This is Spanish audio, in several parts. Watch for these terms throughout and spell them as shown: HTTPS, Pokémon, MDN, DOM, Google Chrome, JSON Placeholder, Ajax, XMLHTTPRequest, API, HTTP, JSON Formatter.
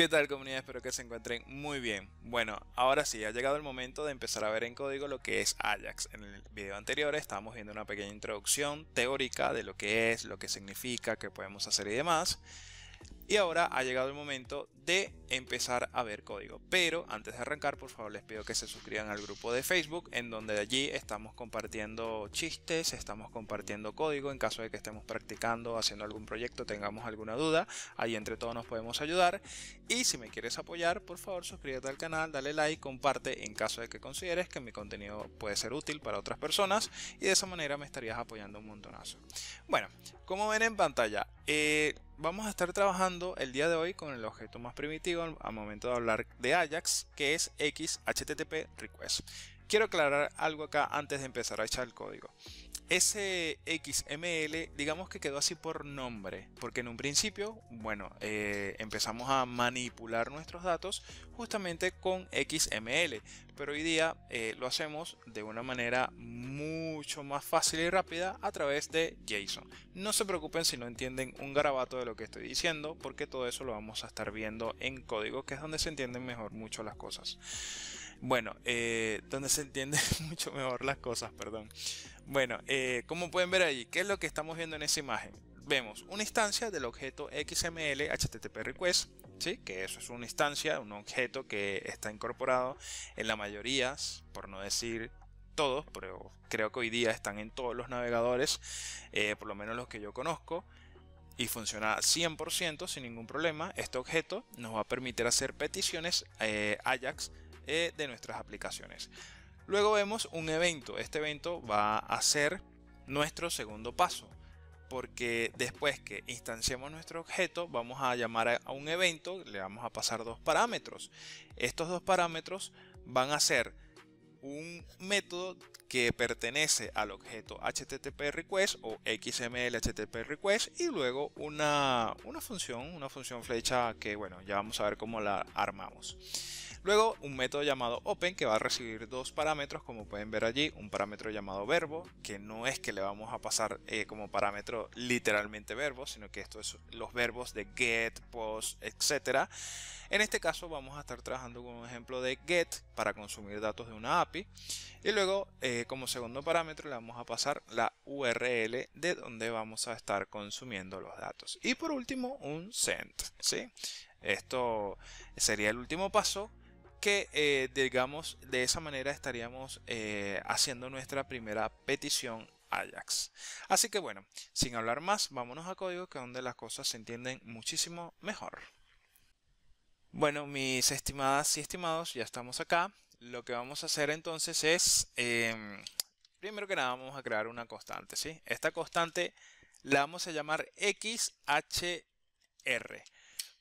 ¿Qué tal, comunidad? Espero que se encuentren muy bien. Bueno, ahora sí, ha llegado el momento de empezar a ver en código lo que es Ajax. En el video anterior estábamos viendo una pequeña introducción teórica de lo que es, lo que significa, qué podemos hacer y demás. Y ahora ha llegado el momento de empezar a ver código. Pero antes de arrancar, por favor, les pido que se suscriban al grupo de Facebook, en donde allí estamos compartiendo chistes, estamos compartiendo código. En caso de que estemos practicando, haciendo algún proyecto, tengamos alguna duda, ahí entre todos nos podemos ayudar. Y si me quieres apoyar, por favor, suscríbete al canal, dale like, comparte en caso de que consideres que mi contenido puede ser útil para otras personas. Y de esa manera me estarías apoyando un montonazo. Bueno, como ven en pantalla, vamos a estar trabajando el día de hoy con el objeto más primitivo al momento de hablar de Ajax, que es XMLHTTPRequest. Quiero aclarar algo acá antes de empezar a echar el código. Ese XML, digamos que quedó así por nombre, porque en un principio, bueno, empezamos a manipular nuestros datos justamente con XML, pero hoy día lo hacemos de una manera mucho más fácil y rápida a través de JSON. No se preocupen si no entienden un garabato de lo que estoy diciendo, porque todo eso lo vamos a estar viendo en código, que es donde se entienden mejor mucho las cosas. Bueno, donde se entienden mucho mejor las cosas, perdón. Bueno, como pueden ver ahí, ¿qué es lo que estamos viendo en esa imagen? Vemos una instancia del objeto XML HTTP request, ¿sí? Que eso es una instancia, un objeto que está incorporado en la mayoría, por no decir todos, pero creo que hoy día están en todos los navegadores, por lo menos los que yo conozco, y funciona 100% sin ningún problema. Este objeto nos va a permitir hacer peticiones Ajax de nuestras aplicaciones. Luego vemos un evento. Este evento va a ser nuestro segundo paso, porque después que instanciemos nuestro objeto vamos a llamar a un evento, le vamos a pasar dos parámetros. Estos dos parámetros van a ser un método que pertenece al objeto HTTP request o XML HTTP request, y luego una función flecha que, bueno, ya vamos a ver cómo la armamos. Luego un método llamado open, que va a recibir dos parámetros, como pueden ver allí, un parámetro llamado verbo, que no es que le vamos a pasar como parámetro literalmente verbo, sino que esto es los verbos de get, post, etcétera. En este caso vamos a estar trabajando con un ejemplo de get para consumir datos de una API. Y luego como segundo parámetro le vamos a pasar la URL de donde vamos a estar consumiendo los datos. Y por último un send, ¿sí? Esto sería el último paso, que digamos de esa manera estaríamos haciendo nuestra primera petición Ajax. Así que bueno, sin hablar más, vámonos a código, que es donde las cosas se entienden muchísimo mejor. Bueno, mis estimadas y estimados, ya estamos acá. Lo que vamos a hacer entonces es, primero que nada vamos a crear una constante, ¿sí? Esta constante la vamos a llamar XHR,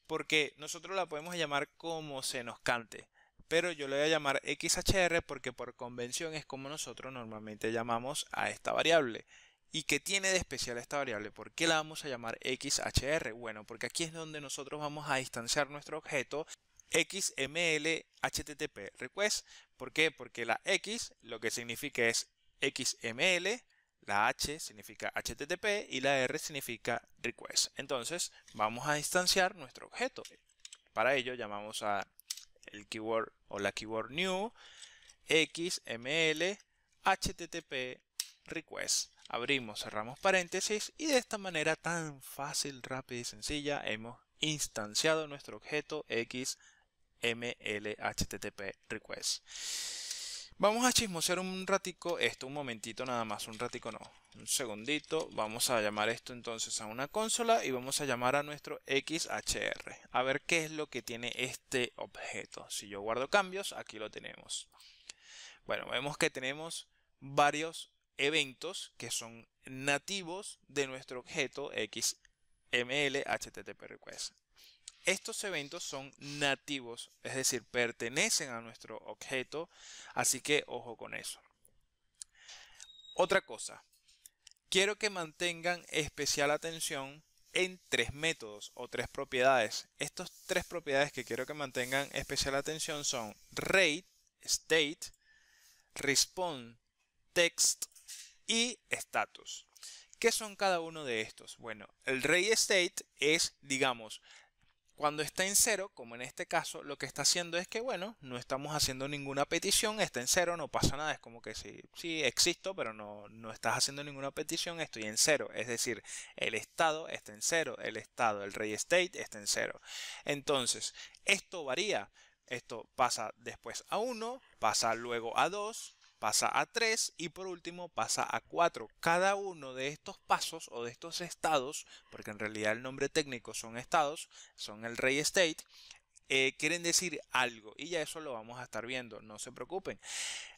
porque nosotros la podemos llamar como se nos cante. Pero yo le voy a llamar XHR porque por convención es como nosotros normalmente llamamos a esta variable. ¿Y qué tiene de especial esta variable? ¿Por qué la vamos a llamar XHR? Bueno, porque aquí es donde nosotros vamos a instanciar nuestro objeto XML HTTP request. ¿Por qué? Porque la X lo que significa es XML, la H significa HTTP y la R significa request. Entonces vamos a instanciar nuestro objeto. Para ello llamamos a el keyword o la keyword new XML HTTP request. Abrimos, cerramos paréntesis, y de esta manera tan fácil, rápida y sencilla hemos instanciado nuestro objeto XML HTTP request. Vamos a chismosear un ratico esto, un momentito nada más, un ratico no, un segundito. Vamos a llamar esto entonces a una consola y vamos a llamar a nuestro XHR. A ver qué es lo que tiene este objeto. Si yo guardo cambios, aquí lo tenemos. Bueno, vemos que tenemos varios eventos que son nativos de nuestro objeto XML HTTP request. Estos eventos son nativos, es decir, pertenecen a nuestro objeto, así que ojo con eso. Otra cosa, quiero que mantengan especial atención en tres métodos o tres propiedades. Estas tres propiedades que quiero que mantengan especial atención son rate, state, response, text y status. ¿Qué son cada uno de estos? Bueno, el rate state es, digamos, Cuando está en cero, como en este caso, lo que está haciendo es que, bueno, no estamos haciendo ninguna petición, está en cero, no pasa nada. Es como que sí existo, pero no estás haciendo ninguna petición, estoy en cero. Es decir, el estado está en cero, el ready state está en cero. Entonces, esto varía. Esto pasa después a 1, pasa luego a 2, pasa a 3 y por último pasa a 4. Cada uno de estos pasos o de estos estados, porque en realidad el nombre técnico son estados, son el ready state, quieren decir algo y ya eso lo vamos a estar viendo, no se preocupen.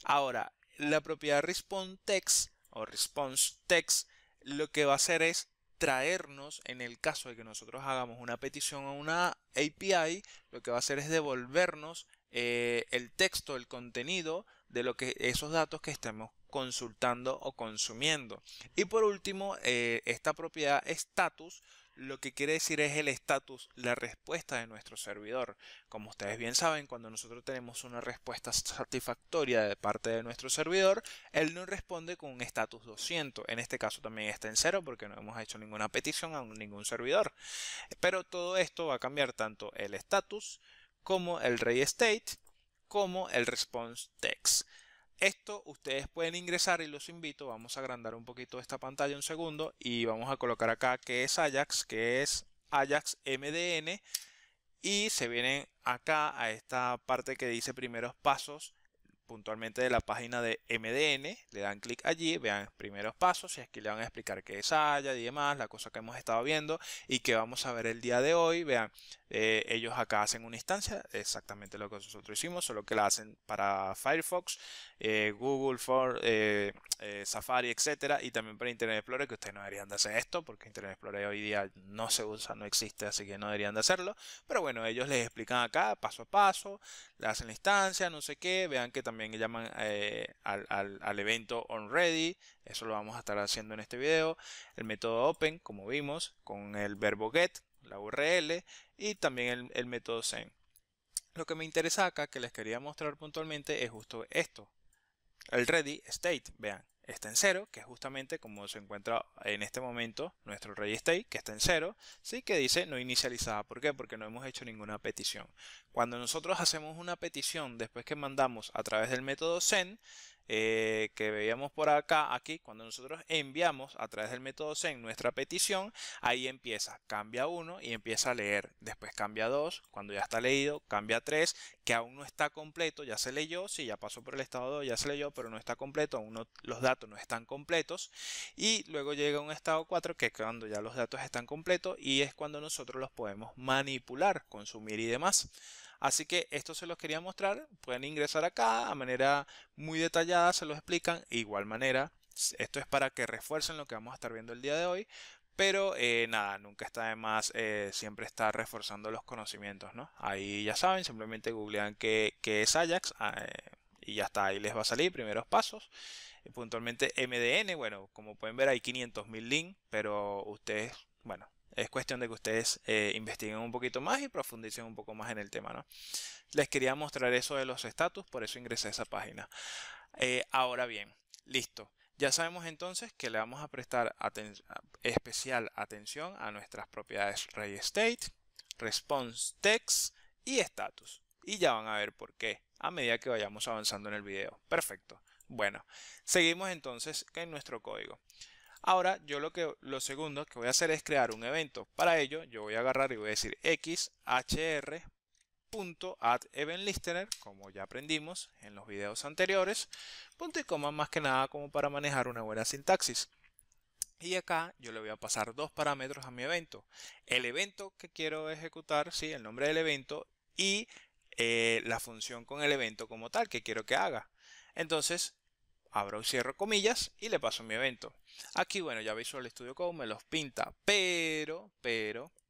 Ahora, la propiedad responseText o responseText lo que va a hacer es traernos, en el caso de que nosotros hagamos una petición a una API, lo que va a hacer es devolvernos el texto, el contenido de lo que esos datos que estemos consultando o consumiendo. Y por último, esta propiedad status, lo que quiere decir es el status, la respuesta de nuestro servidor. Como ustedes bien saben, cuando nosotros tenemos una respuesta satisfactoria de parte de nuestro servidor, él nos responde con un status 200. En este caso también está en cero porque no hemos hecho ninguna petición a ningún servidor. Pero todo esto va a cambiar tanto el status como el ready state, como el response text. Esto ustedes pueden ingresar y los invito, vamos a agrandar un poquito esta pantalla un segundo y vamos a colocar acá que es Ajax MDN y se vienen acá a esta parte que dice primeros pasos puntualmente de la página de MDN, le dan clic allí, vean primeros pasos y aquí le van a explicar qué es Ajax y demás, la cosa que hemos estado viendo y que vamos a ver el día de hoy, vean. Ellos acá hacen una instancia, exactamente lo que nosotros hicimos, solo que la hacen para Firefox, Google, Safari, etcétera, y también para Internet Explorer, que ustedes no deberían de hacer esto, porque Internet Explorer hoy día no se usa, no existe, así que no deberían de hacerlo, pero bueno, ellos les explican acá, paso a paso, le hacen la instancia, no sé qué, vean que también llaman al evento onReady, eso lo vamos a estar haciendo en este video, el método open, como vimos, con el verbo get, la URL y también el método send. Lo que me interesa acá que les quería mostrar puntualmente es justo esto, el ready state, vean, está en cero, que es justamente como se encuentra en este momento nuestro ready state, que está en cero, sí, que dice no inicializada. ¿Por qué? Porque no hemos hecho ninguna petición. Cuando nosotros hacemos una petición después que mandamos a través del método send, que veíamos por acá, aquí, cuando nosotros enviamos a través del método send nuestra petición, ahí empieza, cambia 1 y empieza a leer, después cambia 2, cuando ya está leído, cambia 3, que aún no está completo, ya se leyó, sí, ya pasó por el estado 2, ya se leyó, pero no está completo, aún no, los datos no están completos, y luego llega un estado 4, que cuando ya los datos están completos, y es cuando nosotros los podemos manipular, consumir y demás. Así que esto se los quería mostrar, pueden ingresar acá, a manera muy detallada se los explican, de igual manera, esto es para que refuercen lo que vamos a estar viendo el día de hoy, pero nada, nunca está de más, siempre está reforzando los conocimientos, ¿no? Ahí ya saben, simplemente googlean qué es Ajax y ya está, ahí les va a salir primeros pasos. Puntualmente MDN, bueno, como pueden ver hay 500.000 links, pero ustedes, bueno, es cuestión de que ustedes investiguen un poquito más y profundicen un poco más en el tema, ¿no? Les quería mostrar eso de los estatus, por eso ingresé a esa página. Ahora bien, listo. Ya sabemos entonces que le vamos a prestar especial atención a nuestras propiedades ready state, response text y status. Y ya van a ver por qué a medida que vayamos avanzando en el video. Perfecto. Bueno, seguimos entonces en nuestro código. Ahora, yo lo segundo que voy a hacer es crear un evento. Para ello, yo voy a agarrar y voy a decir xhr.addEventListener, como ya aprendimos en los videos anteriores, punto y coma, más que nada como para manejar una buena sintaxis. Y acá yo le voy a pasar dos parámetros a mi evento. El evento que quiero ejecutar, sí, el nombre del evento, y la función con el evento como tal que quiero que haga. Entonces, abro y cierro comillas y le paso mi evento. Aquí, bueno, ya Visual Studio Code me los pinta, pero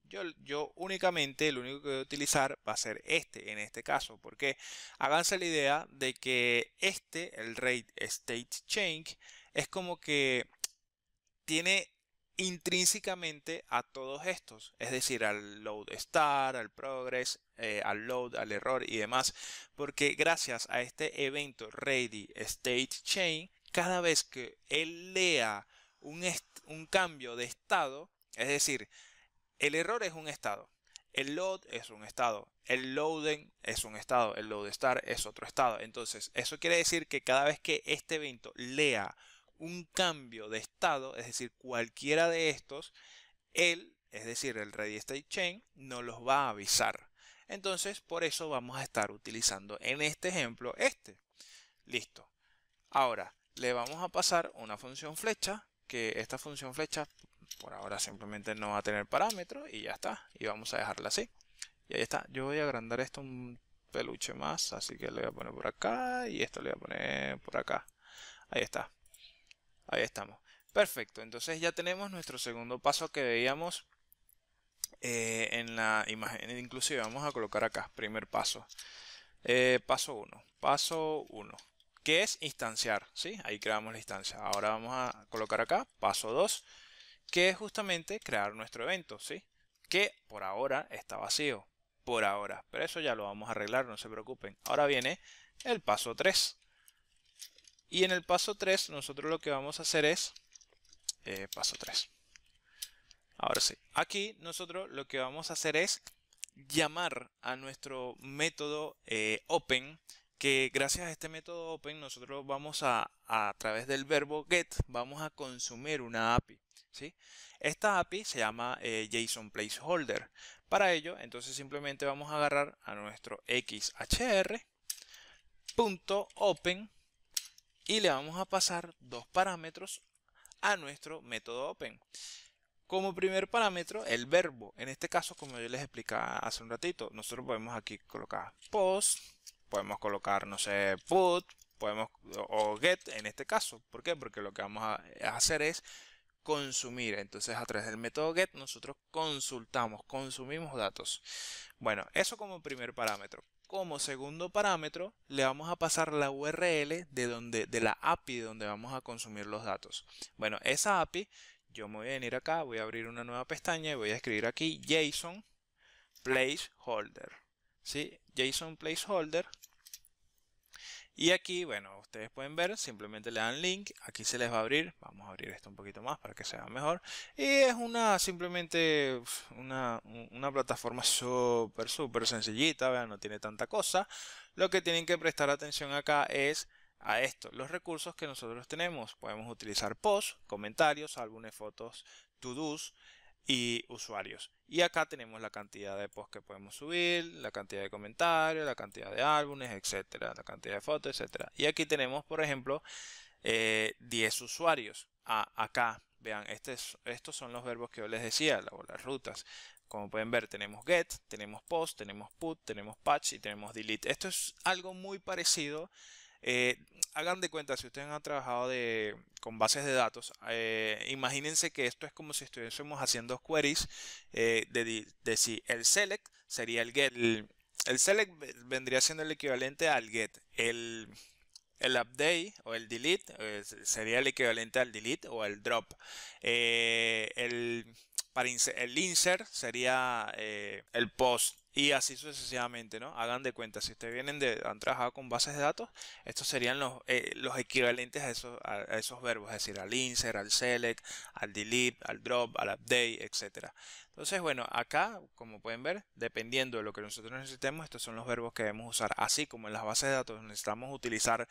yo únicamente, lo único que voy a utilizar va a ser en este caso, porque háganse la idea de que el ready state change, es como que tiene intrínsecamente a todos estos, es decir, al load start, al progress, al load, al error y demás, porque gracias a este evento ready state change, cada vez que él lea un cambio de estado, es decir, el error es un estado El load es un estado, el loading es un estado, el loadStar es otro estado. Entonces, eso quiere decir que cada vez que este evento lea un cambio de estado, es decir, cualquiera de estos, él, es decir, el ready state chain, no los va a avisar. Entonces, por eso vamos a estar utilizando en este ejemplo este. Listo. Ahora, le vamos a pasar una función flecha, que esta función flecha por ahora simplemente no va a tener parámetro y ya está. Y vamos a dejarla así. Y ahí está. Yo voy a agrandar esto un peluche más, así que le voy a poner por acá y esto le voy a poner por acá. Ahí está. Ahí estamos. Perfecto. Entonces ya tenemos nuestro segundo paso que veíamos en la imagen. Inclusive vamos a colocar acá, primer paso. Paso 1. Que es instanciar, ¿sí? Ahí creamos la instancia. Ahora vamos a colocar acá paso 2, que es justamente crear nuestro evento, ¿sí? Que por ahora está vacío, por ahora, pero eso ya lo vamos a arreglar, no se preocupen. Ahora viene el paso 3. Y en el paso 3 nosotros lo que vamos a hacer es paso 3. Ahora sí, aquí nosotros lo que vamos a hacer es llamar a nuestro método open, que gracias a este método open nosotros vamos a través del verbo get, vamos a consumir una API, ¿sí? Esta API se llama JSON Placeholder. Para ello, entonces simplemente vamos a agarrar a nuestro xhr.open y le vamos a pasar dos parámetros a nuestro método open. Como primer parámetro, el verbo. En este caso, como yo les explicaba hace un ratito, nosotros podemos aquí colocar post, podemos colocar, no sé, put, podemos, o get en este caso. ¿Por qué? Porque lo que vamos a hacer es consumir. Entonces, a través del método get, nosotros consumimos datos. Bueno, eso como primer parámetro. Como segundo parámetro, le vamos a pasar la URL de la API donde vamos a consumir los datos. Bueno, esa API, yo me voy a venir acá, voy a abrir una nueva pestaña y voy a escribir aquí JSON Placeholder. ¿Sí? JSON Placeholder. Y aquí, bueno, ustedes pueden ver, simplemente le dan link, aquí se les va a abrir, vamos a abrir esto un poquito más para que se vea mejor, y es simplemente una plataforma súper sencillita, vean, no tiene tanta cosa. Lo que tienen que prestar atención acá es a esto, los recursos que nosotros tenemos. Podemos utilizar posts, comentarios, álbumes, fotos, to do's y usuarios. Y acá tenemos la cantidad de posts que podemos subir, la cantidad de comentarios, la cantidad de álbumes, etcétera, la cantidad de fotos, etcétera. Y aquí tenemos, por ejemplo, 10 usuarios. Acá, vean, estos son los verbos que yo les decía, o las rutas. Como pueden ver, tenemos get, tenemos post, tenemos put, tenemos patch y tenemos delete. Esto es algo muy parecido. Hagan de cuenta, si ustedes han trabajado con bases de datos, imagínense que esto es como si estuviésemos haciendo queries de si el select sería el get, el select vendría siendo el equivalente al get, el update o el delete sería el equivalente al delete o al drop, el insert sería el post. Y así sucesivamente, ¿no? Hagan de cuenta, si ustedes han trabajado con bases de datos, estos serían los equivalentes a esos verbos, es decir, al insert, al select, al delete, al drop, al update, etc. Entonces, bueno, acá, como pueden ver, dependiendo de lo que nosotros necesitemos, estos son los verbos que debemos usar. Así como en las bases de datos necesitamos utilizar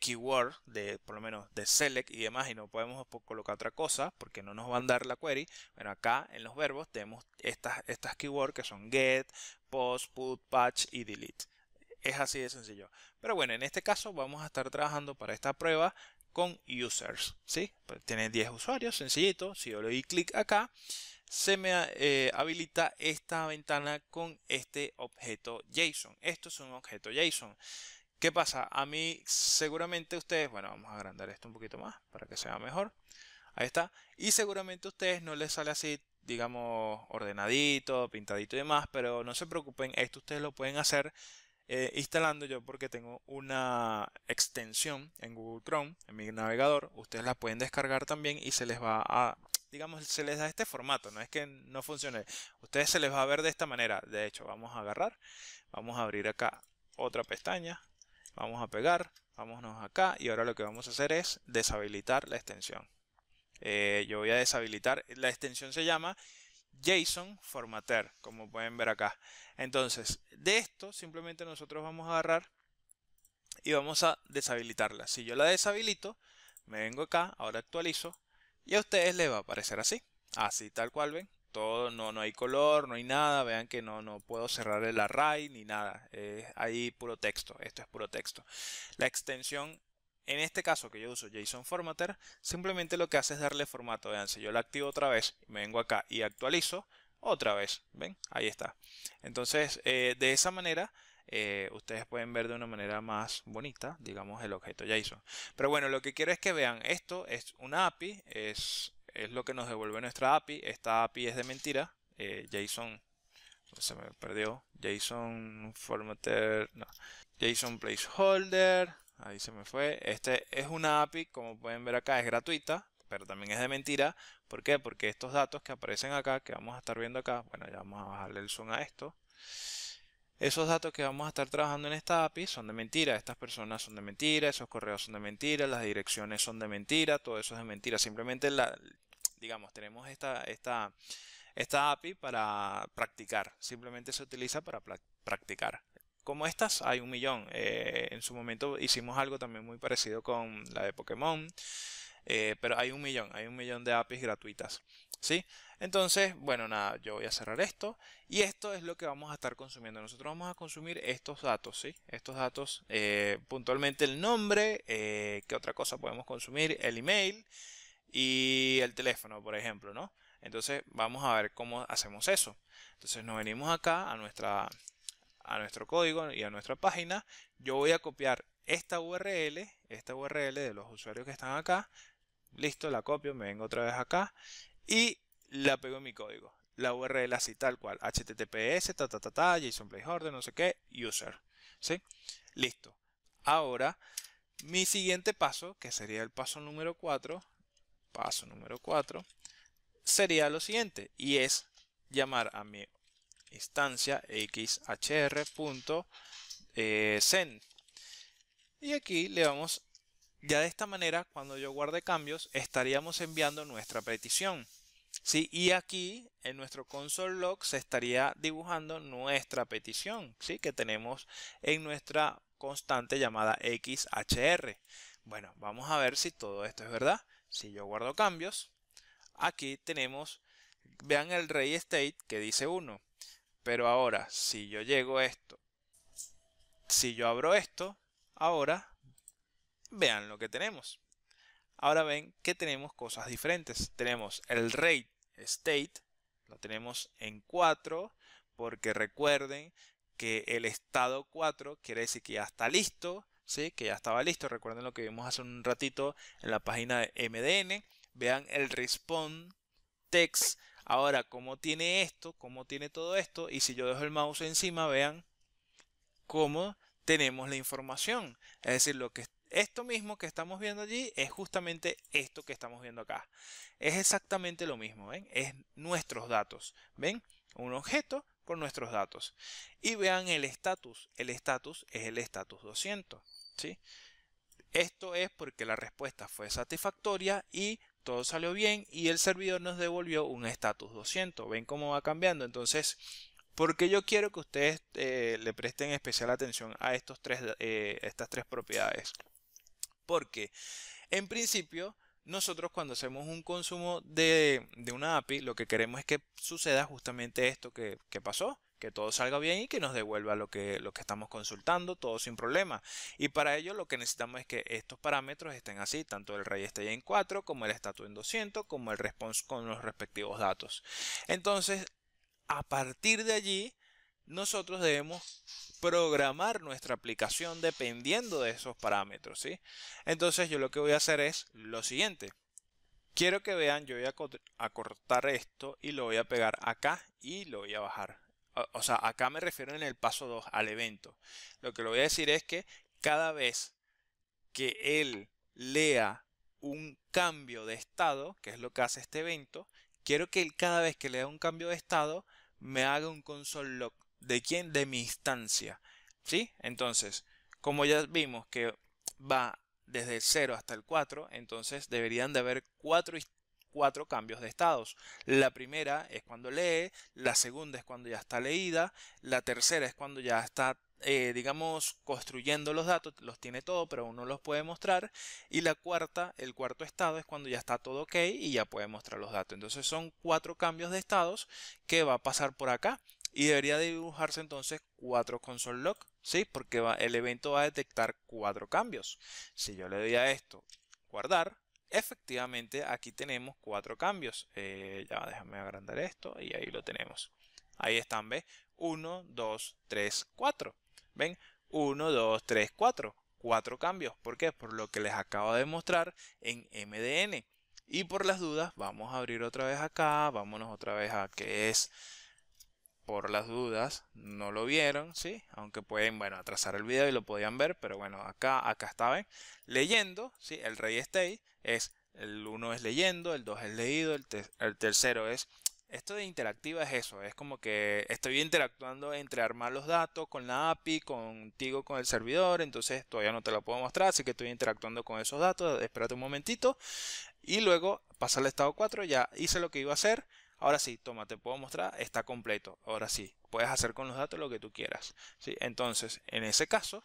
keywords, por lo menos de select y demás, y no podemos colocar otra cosa porque no nos van a dar la query. Bueno, acá en los verbos tenemos estas keywords que son get, post, put, patch y delete. Es así de sencillo. Pero bueno, en este caso vamos a estar trabajando para esta prueba con users, ¿sí? Pues tiene 10 usuarios, sencillito. Si yo le doy clic acá, se me habilita esta ventana con este objeto JSON. Esto es un objeto JSON. ¿Qué pasa? A mí seguramente ustedes, bueno, vamos a agrandar esto un poquito más para que se vea mejor. Ahí está. Y seguramente a ustedes no les sale así, digamos, ordenadito, pintadito y demás, pero no se preocupen, esto ustedes lo pueden hacer instalando. Yo, porque tengo una extensión en Google Chrome, en mi navegador, ustedes la pueden descargar también y se les va a, digamos, se les da este formato, no es que no funcione, ustedes se les va a ver de esta manera. De hecho, vamos a agarrar, vamos a abrir acá otra pestaña, vamos a pegar, vámonos acá, y ahora lo que vamos a hacer es deshabilitar la extensión. Yo voy a deshabilitar, la extensión se llama JSON Formatter, como pueden ver acá. Entonces, de esto simplemente nosotros vamos a agarrar y vamos a deshabilitarla. Si yo la deshabilito, me vengo acá, ahora actualizo y a ustedes les va a aparecer así. Así tal cual ven, todo, no hay color, no hay nada, vean que no puedo cerrar el array ni nada, ahí puro texto, esto es puro texto. La extensión, en este caso que yo uso JSON Formatter, simplemente lo que hace es darle formato, vean, si yo la activo otra vez, me vengo acá y actualizo otra vez, ven, ahí está. Entonces, de esa manera, ustedes pueden ver de una manera más bonita, digamos, el objeto JSON. Pero bueno, lo que quiero es que vean, esto es una API, es lo que nos devuelve nuestra API. Esta API es de mentira. JSON, se me perdió. JSON Formatter, no. JSON Placeholder, ahí se me fue. Este es una API, como pueden ver acá, es gratuita, pero también es de mentira. ¿Por qué? Porque estos datos que aparecen acá, que vamos a estar viendo acá, bueno, ya vamos a bajarle el zoom a esto. Esos datos que vamos a estar trabajando en esta API son de mentira, estas personas son de mentira, esos correos son de mentira, las direcciones son de mentira, todo eso es de mentira. Simplemente, digamos, tenemos esta API para practicar, simplemente se utiliza para practicar. Como estas hay un millón, en su momento hicimos algo también muy parecido con la de Pokémon, pero hay un millón de APIs gratuitas. ¿Sí? Entonces, bueno, nada, yo voy a cerrar esto y esto es lo que vamos a estar consumiendo. Nosotros vamos a consumir estos datos, ¿sí? Estos datos, puntualmente el nombre, qué otra cosa podemos consumir, el email y el teléfono, por ejemplo, ¿no? Entonces, vamos a ver cómo hacemos eso. Entonces, nos venimos acá a nuestro código y a nuestra página. Yo voy a copiar esta URL de los usuarios que están acá. Listo, la copio, me vengo otra vez acá. Y la pego en mi código. La URL así tal cual. HTTPS, JSON Placeholder, no sé qué, user. ¿Sí? Listo. Ahora, mi siguiente paso, que sería el paso número 4. Paso número 4. Sería lo siguiente. Y es llamar a mi instancia xhr.send. Y aquí le vamos. Ya de esta manera, cuando yo guarde cambios, estaríamos enviando nuestra petición. ¿Sí? Y aquí en nuestro console log se estaría dibujando nuestra petición, ¿sí? Que tenemos en nuestra constante llamada XHR. Bueno, vamos a ver si todo esto es verdad. Si yo guardo cambios, aquí tenemos, vean el array state que dice 1. Pero ahora, si yo llego a esto, si yo abro esto, ahora vean lo que tenemos. Ahora ven que tenemos cosas diferentes. Tenemos el rate state, lo tenemos en 4, porque recuerden que el estado 4 quiere decir que ya está listo, ¿sí? Que ya estaba listo. Recuerden lo que vimos hace un ratito en la página de MDN. Vean el response text. Ahora, ¿cómo tiene esto? ¿Cómo tiene todo esto? Y si yo dejo el mouse encima, vean cómo tenemos la información. Es decir, lo que está. Esto mismo que estamos viendo allí es justamente esto que estamos viendo acá. Es exactamente lo mismo, ¿ven? Es nuestros datos, ¿ven? Un objeto con nuestros datos. Y vean el estatus. El estatus es el estatus 200, ¿sí? Esto es porque la respuesta fue satisfactoria y todo salió bien y el servidor nos devolvió un estatus 200. ¿Ven cómo va cambiando? Entonces, porque yo quiero que ustedes le presten especial atención a estas tres propiedades. Porque, en principio, nosotros cuando hacemos un consumo de una API, lo que queremos es que suceda justamente esto que pasó. Que todo salga bien y que nos devuelva lo que estamos consultando, todo sin problema. Y para ello lo que necesitamos es que estos parámetros estén así, tanto el array esté en 4, como el status en 200, como el response con los respectivos datos. Entonces, a partir de allí, nosotros debemos programar nuestra aplicación dependiendo de esos parámetros, ¿sí? Entonces yo lo que voy a hacer es lo siguiente. Quiero que vean, yo voy a cortar esto y lo voy a pegar acá y lo voy a bajar. O sea, acá me refiero en el paso 2 al evento. Lo que le voy a decir es que cada vez que él lea un cambio de estado, que es lo que hace este evento, quiero que él cada vez que lea un cambio de estado me haga un console log. ¿De quién? De mi instancia. ¿Sí? Entonces, como ya vimos que va desde el 0 hasta el 4, entonces deberían de haber 4 cuatro cambios de estados. La primera es cuando lee, la segunda es cuando ya está leída, la tercera es cuando ya está, digamos, construyendo los datos, los tiene todo, pero aún no los puede mostrar, y la cuarta, el cuarto estado es cuando ya está todo ok y ya puede mostrar los datos. Entonces son cuatro cambios de estados que va a pasar por acá y debería dibujarse entonces cuatro console log, ¿sí? Porque el evento va a detectar cuatro cambios. Si yo le doy a esto, guardar, efectivamente aquí tenemos cuatro cambios. Ya déjame agrandar esto y ahí lo tenemos. Ahí están, ¿ves? 1, 2, 3, 4. ¿Ven? 1, 2, 3, 4. Cuatro cambios. ¿Por qué? Por lo que les acabo de mostrar en MDN. Y por las dudas, vamos a abrir otra vez acá. Vámonos otra vez a que es... Por las dudas, no lo vieron, ¿sí? Aunque pueden, bueno, atrasar el video y lo podían ver, pero bueno, acá está, ¿ven? Leyendo, ¿sí? El rey state es, el 1 es leyendo, el 2 es leído, el tercero es... Esto de interactiva es eso, es como que estoy interactuando entre armar los datos con la API, contigo, con el servidor, entonces todavía no te lo puedo mostrar, así que estoy interactuando con esos datos, espérate un momentito, y luego pasa al estado 4, ya hice lo que iba a hacer. Ahora sí, toma, te puedo mostrar, está completo. Ahora sí, puedes hacer con los datos lo que tú quieras, ¿sí? Entonces, en ese caso,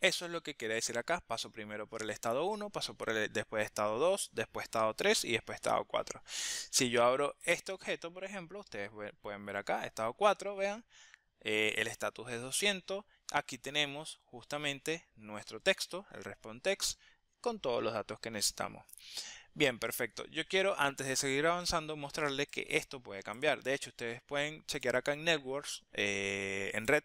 eso es lo que quiere decir acá. Paso primero por el estado 1, paso por después estado 2, después estado 3 y después estado 4. Si yo abro este objeto, por ejemplo, ustedes pueden ver acá, estado 4, vean, el estatus es 200. Aquí tenemos justamente nuestro texto, el response text, con todos los datos que necesitamos. Bien, perfecto. Yo quiero, antes de seguir avanzando, mostrarles que esto puede cambiar. De hecho, ustedes pueden chequear acá en Networks, en red,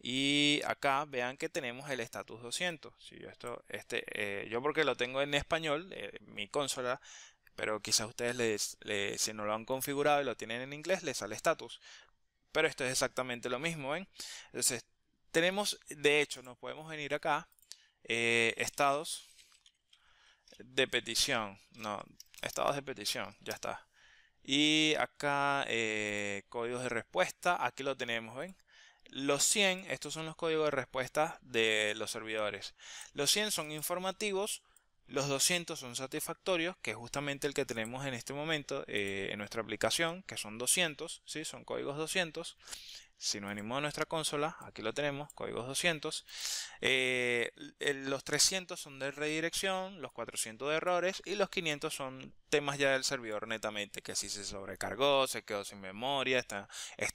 y acá vean que tenemos el estatus 200. Si yo esto, yo porque lo tengo en español, mi consola, pero quizás ustedes si no lo han configurado y lo tienen en inglés, les sale estatus. Pero esto es exactamente lo mismo, ¿ven? Entonces, tenemos, de hecho, nos podemos venir acá, estados de petición, ya está, y acá códigos de respuesta, aquí lo tenemos, ¿ven? Los 100, estos son los códigos de respuesta de los servidores, los 100 son informativos, los 200 son satisfactorios, que es justamente el que tenemos en este momento en nuestra aplicación, que son 200, ¿sí? Son códigos 200. Si nos animamos a nuestra consola, aquí lo tenemos, códigos 200. Los 300 son de redirección, los 400 de errores y los 500 son temas ya del servidor netamente, que si se sobrecargó, se quedó sin memoria, está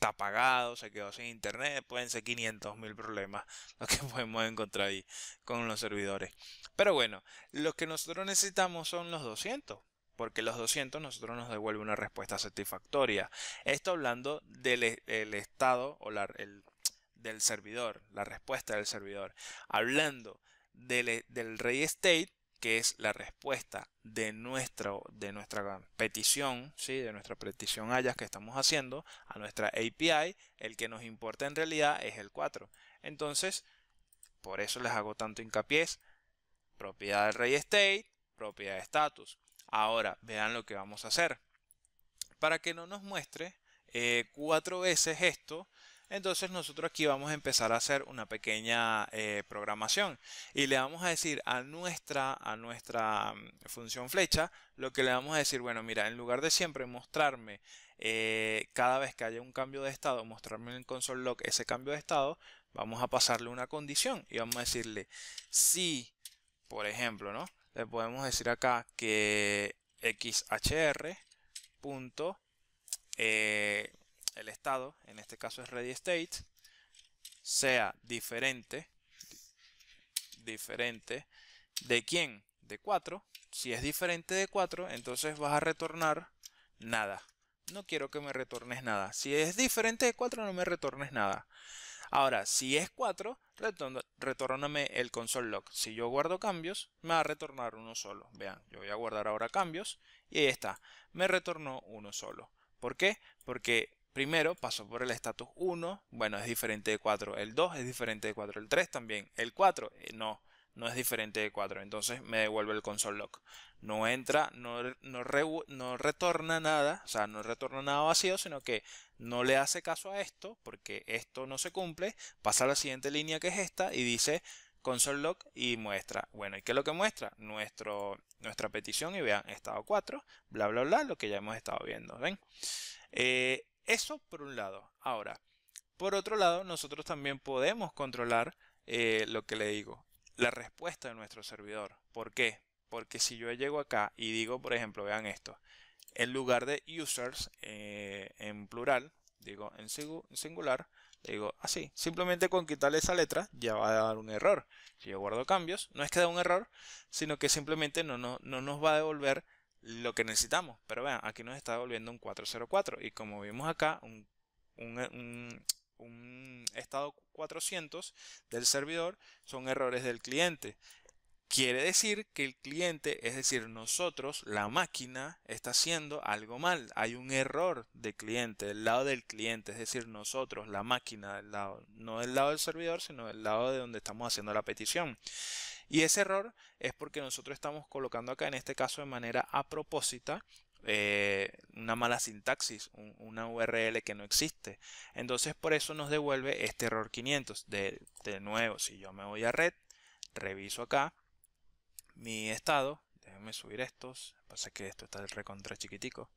apagado, se quedó sin internet, pueden ser 500.000 problemas los que podemos encontrar ahí con los servidores. Pero bueno, los que nosotros necesitamos son los 200. Porque los 200 nosotros nos devuelve una respuesta satisfactoria. Esto hablando del estado o del servidor, la respuesta del servidor. Hablando del ready state, que es la respuesta de nuestra petición, ¿sí? De nuestra petición Ajax que estamos haciendo a nuestra API, el que nos importa en realidad es el 4. Entonces, por eso les hago tanto hincapié. Propiedad del ready state, propiedad de status. Ahora, vean lo que vamos a hacer. Para que no nos muestre cuatro veces esto, entonces nosotros aquí vamos a empezar a hacer una pequeña programación. Y le vamos a decir a nuestra función flecha, lo que le vamos a decir, bueno, mira, en lugar de siempre mostrarme cada vez que haya un cambio de estado, mostrarme en el console log ese cambio de estado, vamos a pasarle una condición y vamos a decirle si, por ejemplo, ¿no? Le podemos decir acá que XHR punto, el estado, en este caso es ready state, sea diferente de ¿quién? De 4. Si es diferente de 4, entonces vas a retornar nada. No quiero que me retornes nada. Si es diferente de 4, no me retornes nada. Ahora, si es 4, retórname el console log. Si yo guardo cambios, me va a retornar uno solo. Vean, yo voy a guardar ahora cambios y ahí está. Me retornó uno solo. ¿Por qué? Porque primero pasó por el estatus 1, bueno, es diferente de 4. El 2 es diferente de 4. El 3 también. El 4, no es diferente de 4. Entonces me devuelve el console log. No entra, no retorna nada. O sea, no retorna nada vacío, sino que no le hace caso a esto, porque esto no se cumple. Pasa a la siguiente línea que es esta y dice console log y muestra, bueno, ¿y qué es lo que muestra? Nuestra petición y vean, estado 4, bla, bla, bla, lo que ya hemos estado viendo, ¿ven? Eso por un lado. Ahora, por otro lado, nosotros también podemos controlar lo que le digo, la respuesta de nuestro servidor. ¿Por qué? Porque si yo llego acá y digo, por ejemplo, vean esto, en lugar de users en plural, digo en singular, le digo así, simplemente con quitarle esa letra ya va a dar un error. Si yo guardo cambios, no es que da un error, sino que simplemente no nos va a devolver lo que necesitamos. Pero vean, aquí nos está devolviendo un 404 y como vimos acá, un estado 400 del servidor son errores del cliente. Quiere decir que el cliente, es decir, nosotros, la máquina, está haciendo algo mal. Hay un error de cliente, del lado del cliente, es decir, nosotros, la máquina, del lado, no del lado del servidor, sino del lado de donde estamos haciendo la petición. Y ese error es porque nosotros estamos colocando acá, en este caso de manera a propósito, una mala sintaxis, una URL que no existe. Entonces, por eso nos devuelve este error 500. De nuevo, si yo me voy a red, reviso acá mi estado, déjenme subir estos, pasa que esto está recontra chiquitico,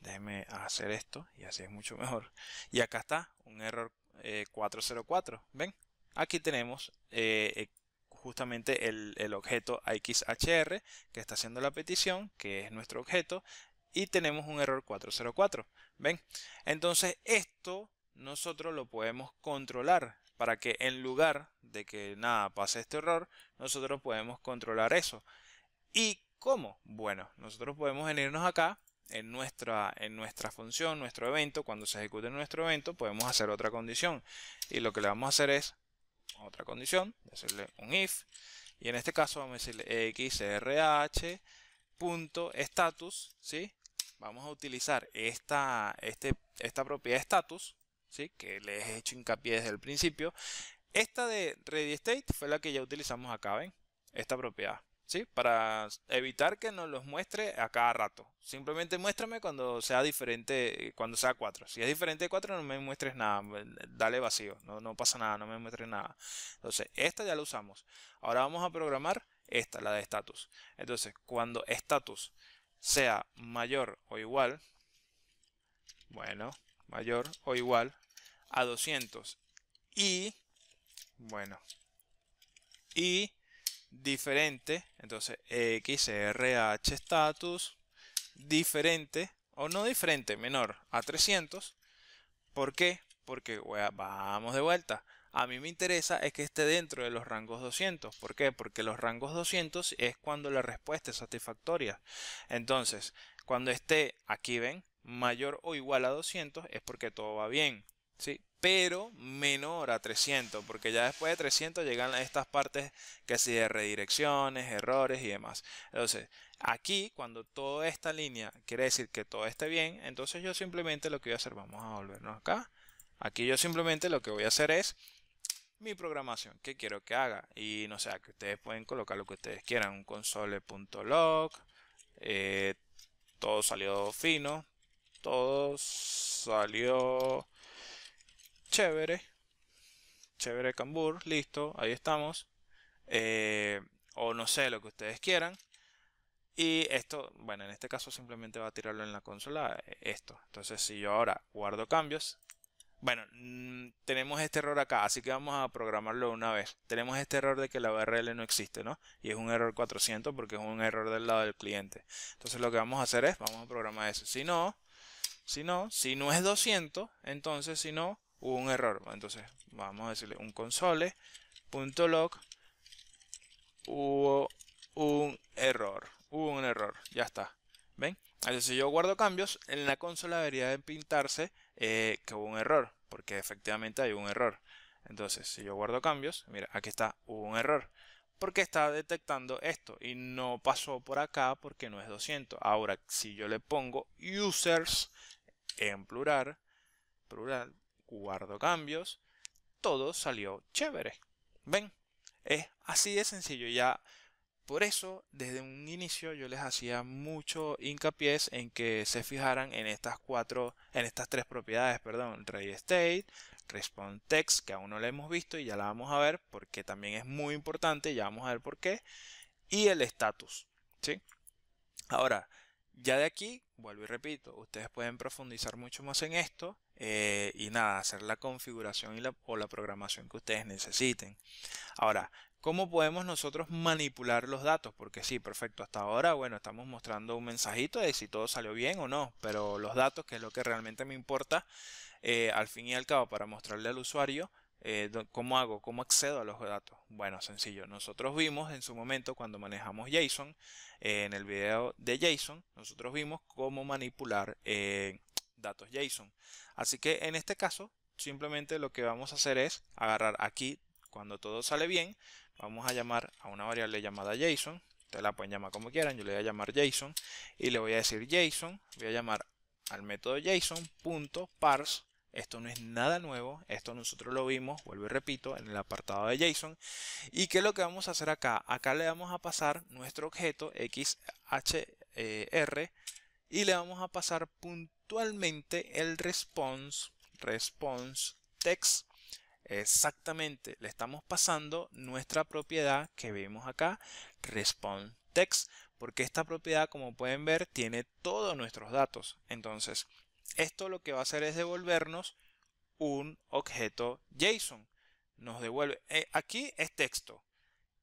déjenme hacer esto y así es mucho mejor, y acá está un error 404, ven, aquí tenemos justamente el objeto XHR que está haciendo la petición, que es nuestro objeto, y tenemos un error 404, ven, entonces esto nosotros lo podemos controlar, para que en lugar de que nada pase este error, nosotros podemos controlar eso. ¿Y cómo? Bueno, nosotros podemos venirnos acá, en nuestra función, nuestro evento, cuando se ejecute nuestro evento, podemos hacer otra condición. Y lo que le vamos a hacer es otra condición, decirle un if, y en este caso vamos a decirle xrh.status, ¿sí? Vamos a utilizar esta propiedad status, ¿sí? Que les he hecho hincapié desde el principio. Esta de ready state fue la que ya utilizamos acá, ¿ven? Esta propiedad, ¿sí? Para evitar que nos los muestre a cada rato. Simplemente muéstrame cuando sea diferente, cuando sea 4. Si es diferente de 4 no me muestres nada, dale vacío, no pasa nada, no me muestres nada. Entonces, esta ya la usamos. Ahora vamos a programar esta, la de status. Entonces, cuando status sea mayor o igual, bueno, mayor o igual a 200 y, bueno, y diferente, entonces XRH status diferente o no diferente, menor a 300. ¿Por qué? Porque vamos de vuelta. A mí me interesa es que esté dentro de los rangos 200. ¿Por qué? Porque los rangos 200 es cuando la respuesta es satisfactoria. Entonces, cuando esté aquí, ven, mayor o igual a 200 es porque todo va bien, ¿sí? Pero menor a 300, porque ya después de 300 llegan estas partes que sí de redirecciones, errores y demás. Entonces, aquí cuando toda esta línea quiere decir que todo esté bien, entonces yo simplemente lo que voy a hacer, vamos a volvernos acá. Aquí yo simplemente lo que voy a hacer es mi programación, que quiero que haga. Y no sé, que ustedes pueden colocar lo que ustedes quieran, un console.log, todo salió fino. Todo salió chévere, chévere cambur, listo, ahí estamos, o no sé, lo que ustedes quieran. Y esto, bueno, en este caso simplemente va a tirarlo en la consola, esto. Entonces si yo ahora guardo cambios, bueno, tenemos este error acá, así que vamos a programarlo una vez. Tenemos este error de que la URL no existe, ¿no? Y es un error 400 porque es un error del lado del cliente. Entonces lo que vamos a hacer es, vamos a programar eso. Si no es 200, entonces si no, hubo un error. Entonces vamos a decirle un console.log, hubo un error, ya está. ¿Ven? Entonces si yo guardo cambios, en la consola debería de pintarse que hubo un error, porque efectivamente hay un error. Entonces si yo guardo cambios, mira, aquí está, hubo un error. Porque está detectando esto y no pasó por acá porque no es 200. Ahora, si yo le pongo users en plural, guardo cambios, todo salió chévere. ¿Ven? Es así de sencillo. Ya por eso, desde un inicio yo les hacía mucho hincapié en que se fijaran en estas tres propiedades, perdón, ready state, response text, que aún no la hemos visto y ya la vamos a ver porque también es muy importante, ya vamos a ver por qué, y el status, ¿sí? Ahora, ya de aquí, vuelvo y repito, ustedes pueden profundizar mucho más en esto y nada, hacer la configuración y la programación que ustedes necesiten. Ahora, ¿cómo podemos nosotros manipular los datos? Porque sí, perfecto, hasta ahora, bueno, estamos mostrando un mensajito de si todo salió bien o no, pero los datos, que es lo que realmente me importa, al fin y al cabo, para mostrarle al usuario, ¿cómo hago? ¿Cómo accedo a los datos? Bueno, sencillo. Nosotros vimos en su momento cuando manejamos JSON, en el video de JSON, nosotros vimos cómo manipular datos JSON. Así que en este caso, simplemente lo que vamos a hacer es agarrar aquí, cuando todo sale bien, vamos a llamar a una variable llamada JSON. Ustedes la pueden llamar como quieran, yo le voy a llamar JSON y le voy a decir JSON, voy a llamar al método JSON.parse. Esto no es nada nuevo, esto nosotros lo vimos, vuelvo y repito, en el apartado de JSON. ¿Y qué es lo que vamos a hacer acá? Acá le vamos a pasar nuestro objeto XHR y le vamos a pasar puntualmente el response text. Exactamente, le estamos pasando nuestra propiedad que vemos acá, response text, porque esta propiedad, como pueden ver, tiene todos nuestros datos. Entonces, esto lo que va a hacer es devolvernos un objeto JSON. Nos devuelve, aquí es texto.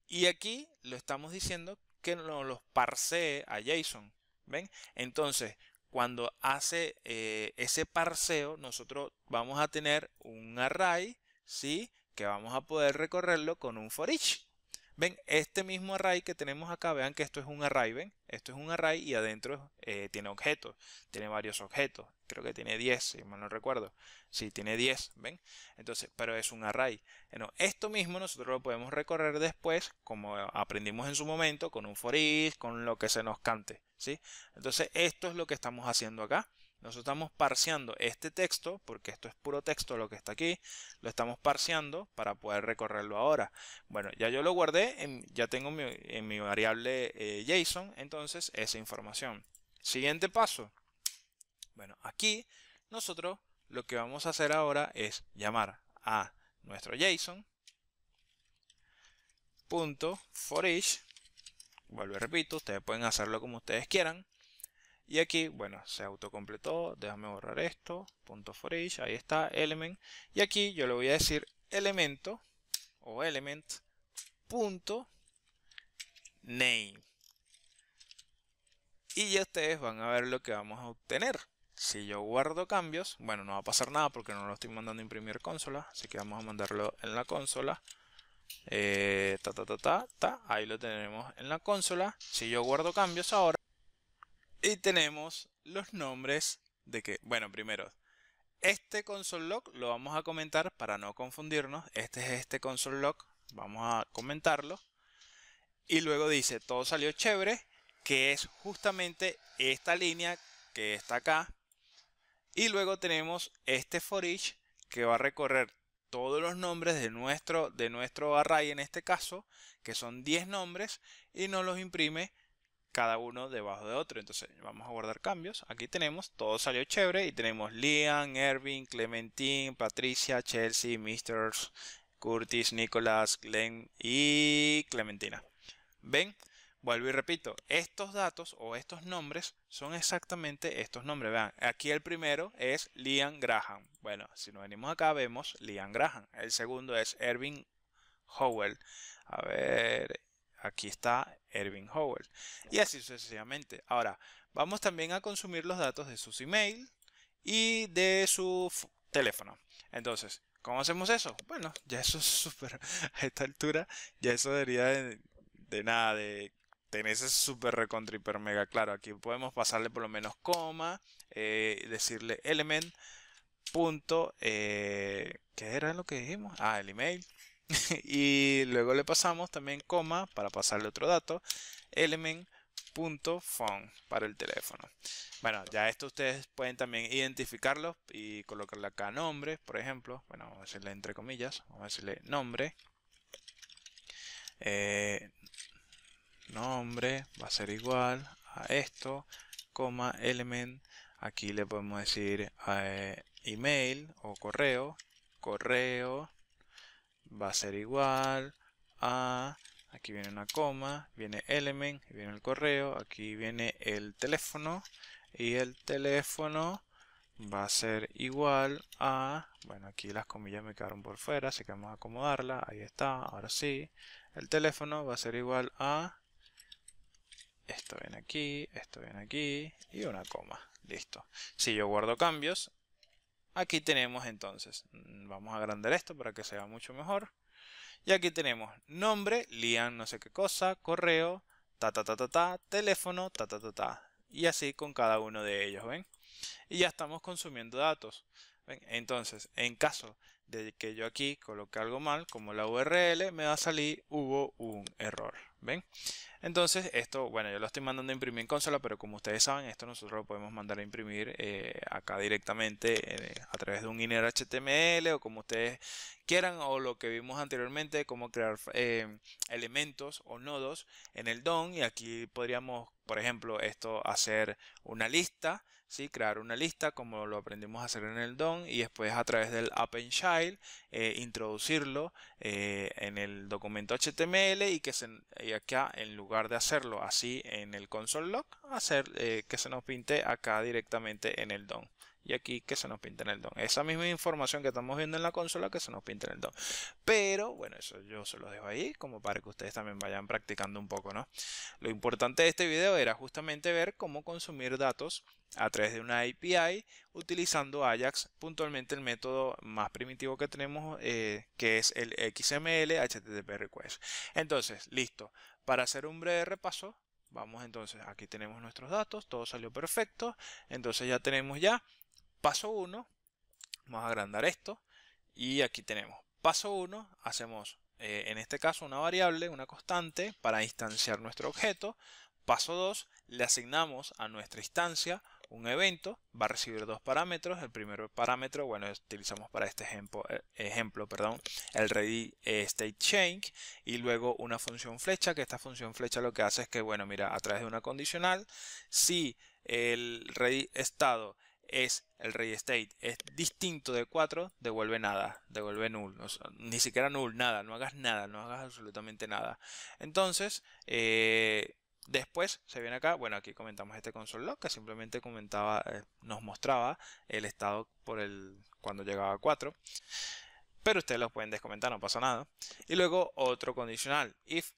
Y aquí lo estamos diciendo que nos los parsee a JSON. ¿Ven? Entonces, cuando hace ese parseo, nosotros vamos a tener un array, ¿sí? Que vamos a poder recorrerlo con un for each. Ven, este mismo array que tenemos acá, vean que esto es un array, ven, esto es un array y adentro tiene objetos, tiene varios objetos, creo que tiene 10, si mal no recuerdo, sí, tiene 10, ven, entonces, pero es un array. Bueno, esto mismo nosotros lo podemos recorrer después, como aprendimos en su momento, con un for each, con lo que se nos cante, ¿sí? Entonces, esto es lo que estamos haciendo acá. Nosotros estamos parseando este texto, porque esto es puro texto lo que está aquí, lo estamos parseando para poder recorrerlo ahora. Bueno, ya yo lo guardé, ya tengo en mi variable JSON, entonces esa información. Siguiente paso. Bueno, aquí nosotros lo que vamos a hacer ahora es llamar a nuestro JSON.forEach. Vuelvo y repito, ustedes pueden hacerlo como ustedes quieran. Y aquí, bueno, se autocompletó, déjame borrar esto, punto for each, ahí está, element. Y aquí yo le voy a decir elemento o element punto name. Y ya ustedes van a ver lo que vamos a obtener. Si yo guardo cambios, bueno, no va a pasar nada porque no lo estoy mandando a imprimir consola, así que vamos a mandarlo en la consola. Ahí lo tenemos en la consola. Si yo guardo cambios ahora, y tenemos los nombres de que, bueno, primero, este console log lo vamos a comentar para no confundirnos. Este es este console log, vamos a comentarlo. Y luego dice, todo salió chévere, que es justamente esta línea que está acá. Y luego tenemos este for each que va a recorrer todos los nombres de nuestro array en este caso, que son 10 nombres, y nos los imprime cada uno debajo de otro. Entonces vamos a guardar cambios. Aquí tenemos, todo salió chévere, y tenemos Liam, Ervin, Clementine, Patricia, Chelsea, Misters, Curtis, Nicolás, Glenn y Clementina. ¿Ven? Vuelvo y repito, estos datos o estos nombres son exactamente estos nombres. Vean, aquí el primero es Liam Graham. Bueno, si nos venimos acá vemos Liam Graham. El segundo es Ervin Howell. A ver, aquí está Ervin Howell. Y así sucesivamente. Ahora, vamos también a consumir los datos de sus email y de su teléfono. Entonces, ¿cómo hacemos eso? Bueno, ya eso es súper, a esta altura, ya eso debería de tenerse súper recontra hiper mega claro. Aquí podemos pasarle por lo menos coma, decirle element punto, ¿qué era lo que dijimos? Ah, el email. Y luego le pasamos también coma para pasarle otro dato, element.phone para el teléfono. Bueno, ya esto ustedes pueden también identificarlos y colocarle acá nombre, por ejemplo. Bueno, vamos a decirle entre comillas, vamos a decirle nombre. Nombre va a ser igual a esto, coma, element. Aquí le podemos decir email o correo, correo va a ser igual a, aquí viene una coma, viene element, viene el correo, aquí viene el teléfono y el teléfono va a ser igual a, bueno, aquí las comillas me quedaron por fuera, así que vamos a acomodarla, ahí está, ahora sí, el teléfono va a ser igual a, esto viene aquí y una coma, listo. Si yo guardo cambios, aquí tenemos entonces, vamos a agrandar esto para que sea mucho mejor, y aquí tenemos nombre, lian no sé qué cosa, correo, ta ta ta ta ta, teléfono, ta ta ta ta, y así con cada uno de ellos, ¿ven? Y ya estamos consumiendo datos. ¿Ven? Entonces, en caso de que yo aquí coloque algo mal, como la URL, me va a salir hubo un error. ¿Ven? Entonces, esto, bueno, yo lo estoy mandando a imprimir en consola, pero como ustedes saben, esto nosotros lo podemos mandar a imprimir acá directamente a través de un inner HTML o como ustedes quieran, o lo que vimos anteriormente, cómo crear elementos o nodos en el DOM. Y aquí podríamos, por ejemplo, esto hacer una lista, ¿sí? Crear una lista como lo aprendimos a hacer en el DOM y después a través del append child introducirlo en el documento HTML y que se, y acá en lugar de hacerlo así en el console log, hacer que se nos pinte acá directamente en el DOM. Y aquí que se nos pinta en el DOM. Esa misma información que estamos viendo en la consola que se nos pinta en el DOM. Pero bueno, eso yo se los dejo ahí como para que ustedes también vayan practicando un poco, ¿no? Lo importante de este video era justamente ver cómo consumir datos a través de una API utilizando Ajax, puntualmente el método más primitivo que tenemos que es el XMLHTTPRequest. Entonces, listo. Para hacer un breve repaso, vamos entonces, aquí tenemos nuestros datos, todo salió perfecto. Entonces ya tenemos ya. Paso 1, vamos a agrandar esto y aquí tenemos paso 1, hacemos en este caso una variable, una constante para instanciar nuestro objeto. Paso 2, le asignamos a nuestra instancia un evento, va a recibir dos parámetros. El primer parámetro, bueno, utilizamos para este ejemplo, el ready state change y luego una función flecha, que esta función flecha lo que hace es que, bueno, mira, a través de una condicional, si el ready estado es el ready state es distinto de 4, devuelve nada, devuelve null, o sea, ni siquiera null, nada, no hagas absolutamente nada. Entonces, después se viene acá, bueno, aquí comentamos este console log que simplemente comentaba, nos mostraba el estado por el cuando llegaba a 4. Pero ustedes los pueden descomentar, no pasa nada. Y luego otro condicional, if,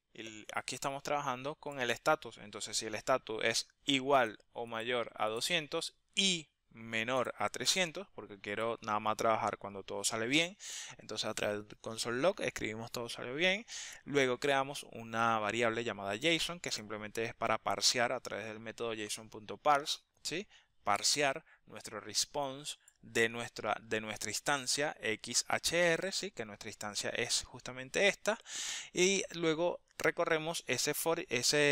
aquí estamos trabajando con el status. Entonces, si el status es igual o mayor a 200 y menor a 300, porque quiero nada más trabajar cuando todo sale bien, entonces a través del console log escribimos todo salió bien, luego creamos una variable llamada JSON que simplemente es para parsear a través del método JSON.parse, ¿sí? Parsear nuestro response de nuestra instancia XHR, ¿sí? Que nuestra instancia es justamente esta, y luego recorremos ese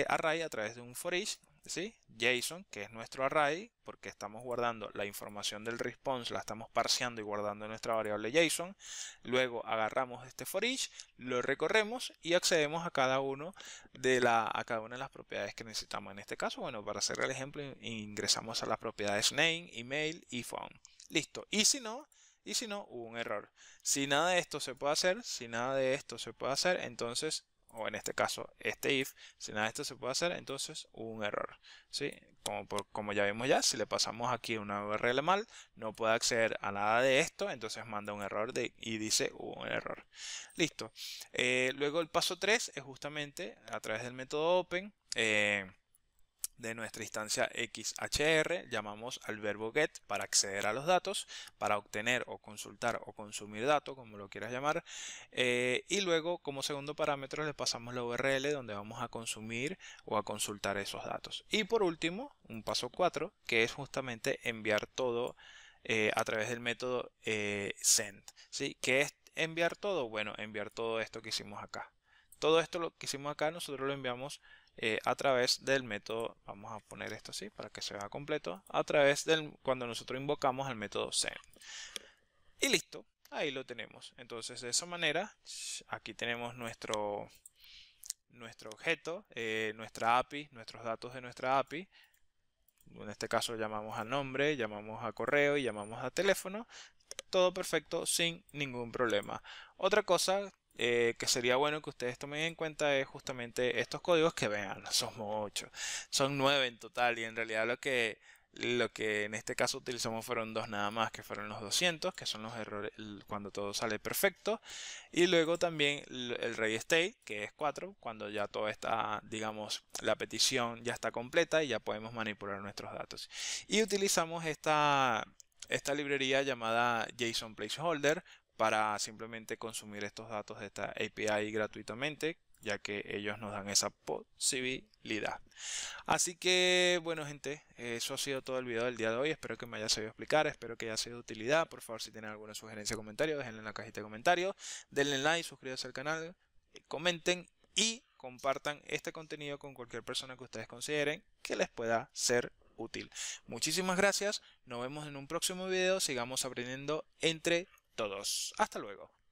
array a través de un for each, ¿sí? JSON, que es nuestro array, porque estamos guardando la información del response, la estamos parseando y guardando en nuestra variable JSON. Luego agarramos este for each, lo recorremos y accedemos a cada una de las propiedades que necesitamos. En este caso, bueno, para hacer el ejemplo, ingresamos a las propiedades name, email y phone. Listo. Y si no, hubo un error. Si nada de esto se puede hacer, entonces, o en este caso, este if, si nada de esto se puede hacer, entonces hubo un error, ¿sí? Como ya vimos ya, si le pasamos aquí una URL mal, no puede acceder a nada de esto, entonces manda un error y dice hubo un error. Listo. Luego el paso 3 es justamente a través del método open, de nuestra instancia XHR, llamamos al verbo get para acceder a los datos, para obtener o consultar o consumir datos, como lo quieras llamar, y luego como segundo parámetro le pasamos la URL donde vamos a consumir o a consultar esos datos. Y por último, un paso 4, que es justamente enviar todo a través del método send, ¿sí? ¿Qué es enviar todo? Bueno, enviar todo esto que hicimos acá. Todo esto lo que hicimos acá nosotros lo enviamos a través del método, vamos a poner esto así para que se vea completo, a través del, cuando nosotros invocamos el método send. Y listo, ahí lo tenemos. Entonces de esa manera, aquí tenemos nuestro objeto, nuestra API, nuestros datos de nuestra API. En este caso llamamos a nombre, llamamos a correo y llamamos a teléfono. todo perfecto sin ningún problema. Otra cosa que sería bueno que ustedes tomen en cuenta es justamente estos códigos que vean, no son 8, son 9 en total, y en realidad lo que en este caso utilizamos fueron 2 nada más, que fueron los 200, que son los errores cuando todo sale perfecto, y luego también el ready state, que es 4, cuando ya todo está, digamos, la petición ya está completa y ya podemos manipular nuestros datos. Y utilizamos esta librería llamada JSON Placeholder para simplemente consumir estos datos de esta API gratuitamente, ya que ellos nos dan esa posibilidad. Así que bueno, gente, eso ha sido todo el video del día de hoy. Espero que me haya sabido explicar, espero que haya sido de utilidad. Por favor, si tienen alguna sugerencia o comentario, déjenla en la cajita de comentarios, denle like, suscríbanse al canal, comenten y compartan este contenido con cualquier persona que ustedes consideren que les pueda ser útil. Muchísimas gracias, nos vemos en un próximo video, sigamos aprendiendo entre todos. Hasta luego.